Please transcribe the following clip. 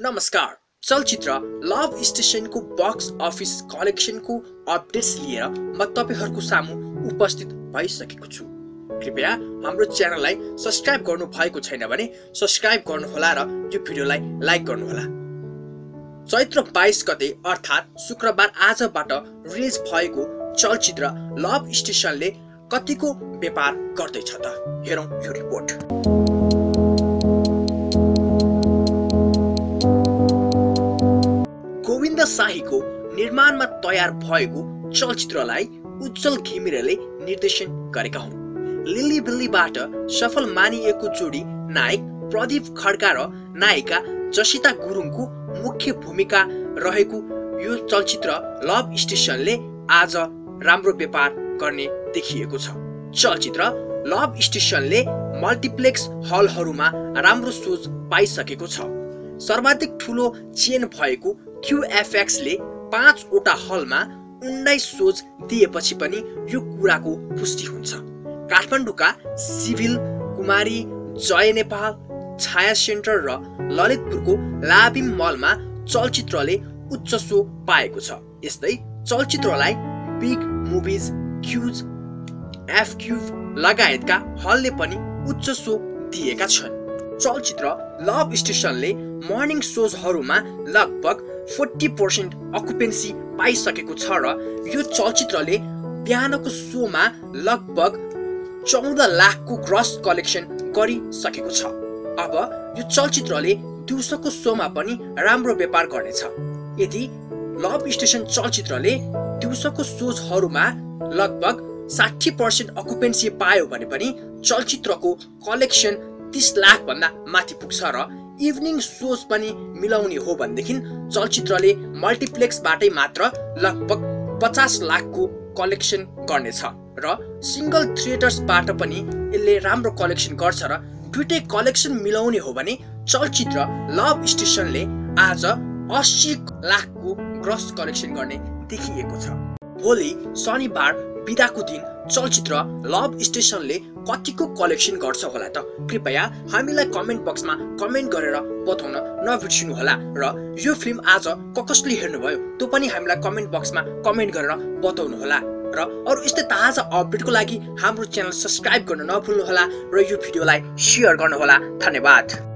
नमस्कार चलचित्र love station को बक्स अफिस कलेक्शन को अपडेट्स लिएर म तपाईहरुको सामु उपस्थित भइसकेको छु। कृपया हाम्रो च्यानललाई सब्स्क्राइब गर्नु भएको छैन भने सब्स्क्राइब गर्नुहोला र यो भिडियोलाई लाइक गर्नुहोला। चैत्र 22 गते अर्थात शुक्रबार आजबाट रिलिज भएको चलचित्र लभ स्टेशनले कतिको व्यापार गर्दै छ त हेरौं यो रिपोर्ट। शाही को निर्माणमा तयार भएको चलचित्रलाई उज्जल घिमिरेले निर्देशन गरेका हुन्। लिली बिल्लीबाट सफल मानिएको जोडी नायक प्रदीप खड्का र नायिका जसिता गुरुङको मुख्य भूमिका रहेको यो चलचित्र लभ स्टेशनले आज राम्रो व्यापार गर्ने देखिएको छ। चलचित्र लभ स्टेशनले मल्टिप्लेक्स हलहरूमा राम्रो सोच पाइसकेको छ। सर्वाधिक ठूलो चेन भएको QFX ले 5 वटा हलमा 19 सोच दिएपछि पनि यो कुराको पुष्टि हुन्छ। काठमाडौँका सिभिल कुमारी जय नेपाल, छाया सेन्टर र ललितपुरको लाबिम मलमा चलचित्रले उच्च सो पाएको छ। यस्तै चलचित्रलाई बिग मुभिज, QFX लगायतका हलले पनि उच्च सो दिएका छन्। चलचित्र लभ स्टेशनले मर्निङ सोजहरुमा लगभग 40% अकुपेन्सी पाइसकेको छ र यो चलचित्रले बिहानको सोमा लगभग 14 लाखको ग्रस कलेक्सन गरिसकेको छ। अब यो चलचित्रले दिउँसोको सोमा पनि राम्रो व्यापार गर्नेछ। यदि लभ स्टेशन चलचित्रले दिउँसोको सोजहरुमा लगभग 60% अकुपेन्सी पायो भने पनि चलचित्रको कलेक्सन 30 लाख भन्दा माथि पुग्छ र इवनिङ सोज पनि मिलाउने हो भनेदेखि चलचित्रले मल्टिप्लेक्सबाटै मात्र लगभग 50 लाखको कलेक्सन गर्नेछ र सिंगल थिएटर्सबाट पनि यसले राम्रो कलेक्सन गर्छ र दुईटै कलेक्सन मिलाउने हो भने चलचित्र लभ स्टेशनले आज 80 लाखको ग्रस कलेक्सन गर्ने देखिएको छ। भोलि शनिबार बिदाको दिन चलचित्र लभ स्टेशनले कतिको कलेक्सन गर्छ होला त कृपया हामीलाई कमेन्ट बक्समा कमेन्ट गरेर बताउन नबिर्सिनु होला र यो फिल्म आज कसले हेर्नु भयो त्यो पनि हामीलाई कमेन्ट बक्समा कमेन्ट गरेर बताउनु होला र अरु यस्तै ताजा अपडेटको लागि हाम्रो च्यानल सब्स्क्राइब गर्न नभुल्नु होला र यो भिडियोलाई शेयर गर्नु होला। धन्यवाद।